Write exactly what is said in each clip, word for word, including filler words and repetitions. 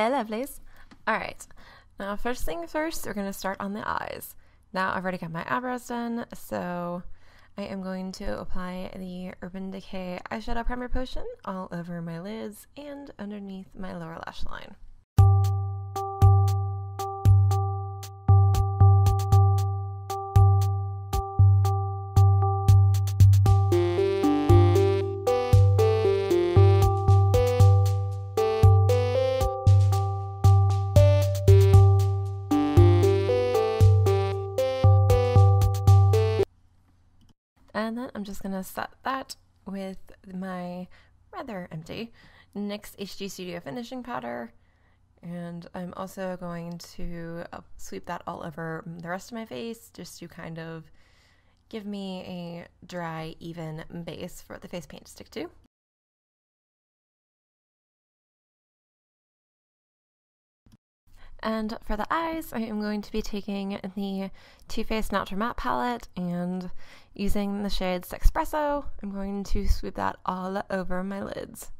Hello, lovelies. Alright, now first thing first, we're going to start on the eyes. Now I've already got my eyebrows done, so I am going to apply the Urban Decay Eyeshadow Primer Potion all over my lids and underneath my lower lash line. And then I'm just going to set that with my rather empty NYX H D Studio Finishing Powder. And I'm also going to sweep that all over the rest of my face just to kind of give me a dry, even base for the face paint to stick to. And for the eyes, I am going to be taking the Too Faced Natural Matte palette and using the shade Sexpresso, I'm going to sweep that all over my lids.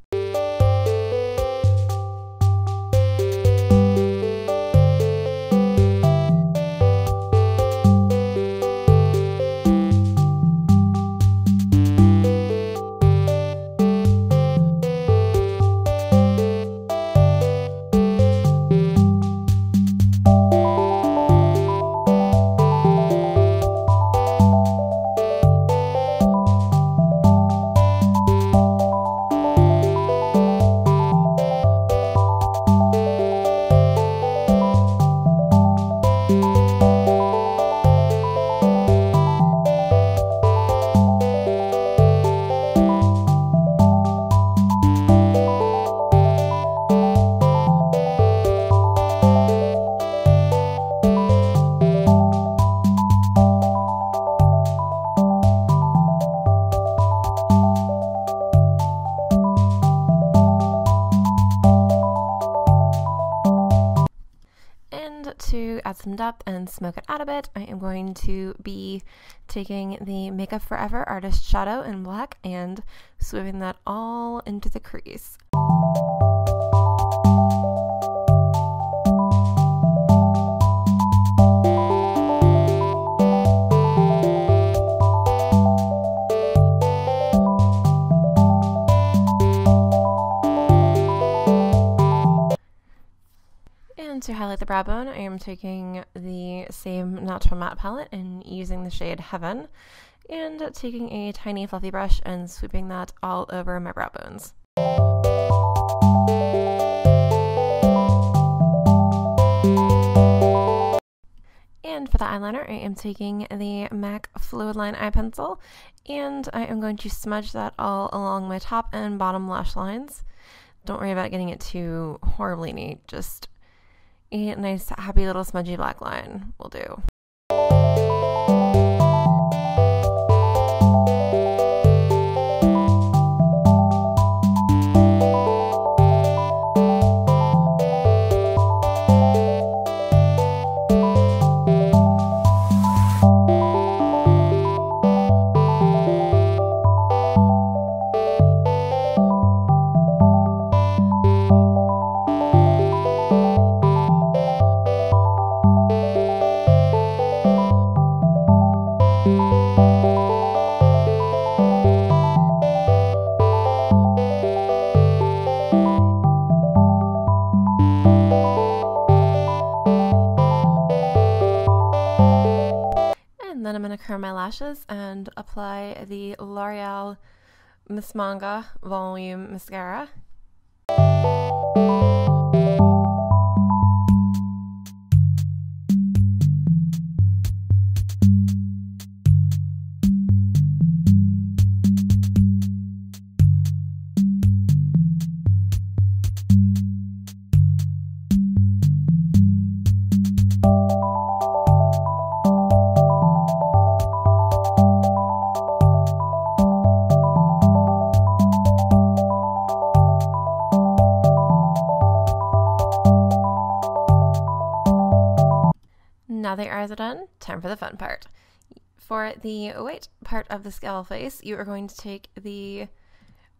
To add some depth and smoke it out a bit, I am going to be taking the Makeup Forever Artist Shadow in black and sweeping that all into the crease. To highlight the brow bone, I am taking the same Natural Matte palette and using the shade Heaven and taking a tiny fluffy brush and sweeping that all over my brow bones. And for the eyeliner, I am taking the MAC Fluid Line eye pencil and I am going to smudge that all along my top and bottom lash lines. Don't worry about getting it too horribly neat, just a nice, happy little smudgy black line will do. My lashes and apply the L'Oreal Miss Manga Voluminous Mascara. Now that your eyes are done, time for the fun part. For the white part of the skull face, you are going to take the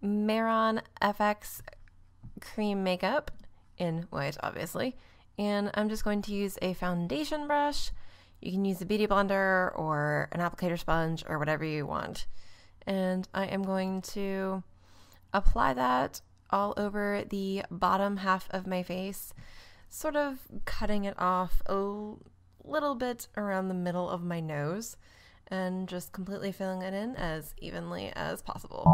Mehron F X cream makeup in white, obviously. And I'm just going to use a foundation brush. You can use a beauty blender or an applicator sponge or whatever you want. And I am going to apply that all over the bottom half of my face, sort of cutting it off a little bit around the middle of my nose and just completely filling it in as evenly as possible.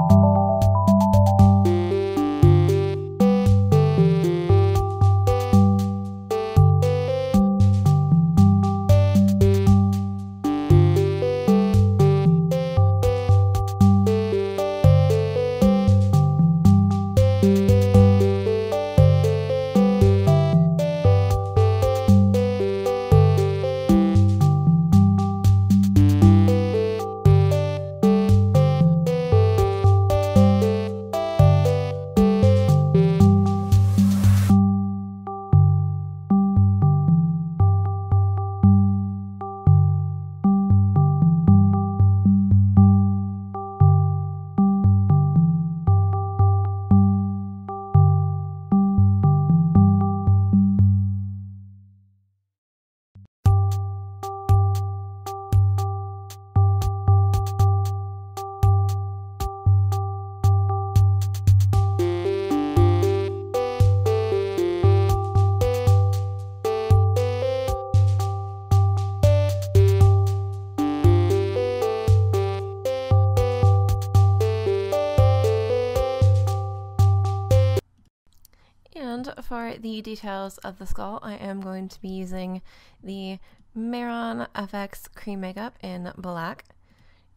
For the details of the skull, I am going to be using the Mehron F X Cream Makeup in black,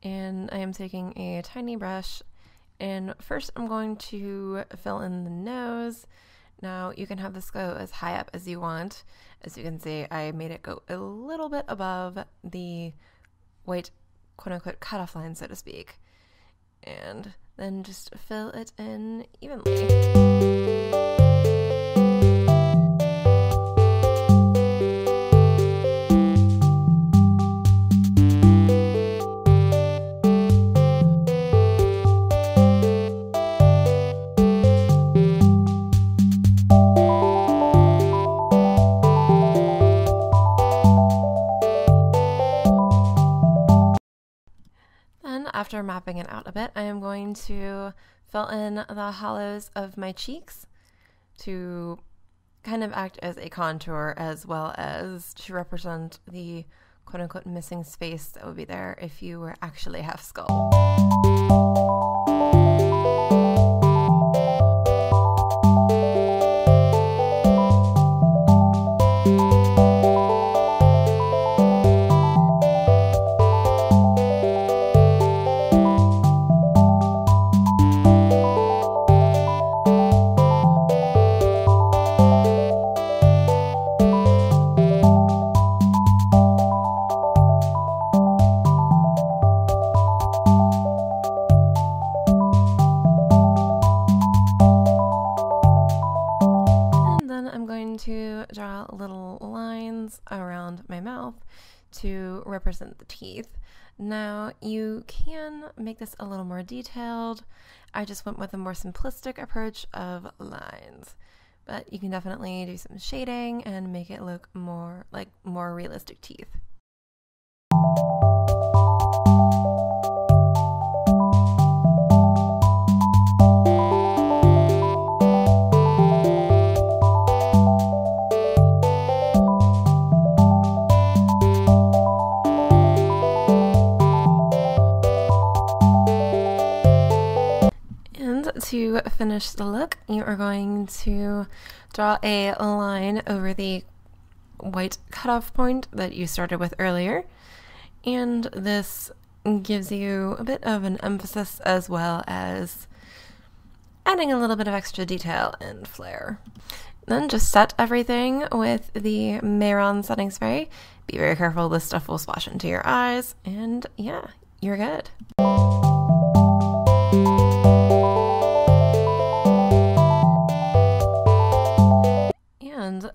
and I am taking a tiny brush, and first I'm going to fill in the nose. Now you can have this go as high up as you want. As you can see, I made it go a little bit above the white quote-unquote cutoff line, so to speak, and then just fill it in evenly. After mapping it out a bit, I am going to fill in the hollows of my cheeks to kind of act as a contour as well as to represent the quote-unquote missing space that would be there if you were actually half skull. Draw little lines around my mouth to represent the teeth. Now you can make this a little more detailed. I just went with a more simplistic approach of lines, but you can definitely do some shading and make it look more like more realistic teeth. To finish the look, you are going to draw a line over the white cutoff point that you started with earlier, and this gives you a bit of an emphasis as well as adding a little bit of extra detail and flair. Then just set everything with the Mehron setting spray. Be very careful, this stuff will splash into your eyes, and yeah, you're good.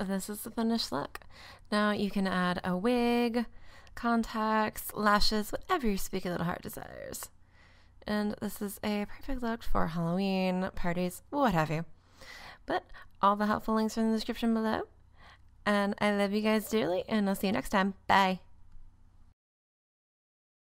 This is the finished look. Now you can add a wig, contacts, lashes, whatever your squeaky little heart desires. And this is a perfect look for Halloween, parties, what have you. But all the helpful links are in the description below. And I love you guys dearly, and I'll see you next time. Bye!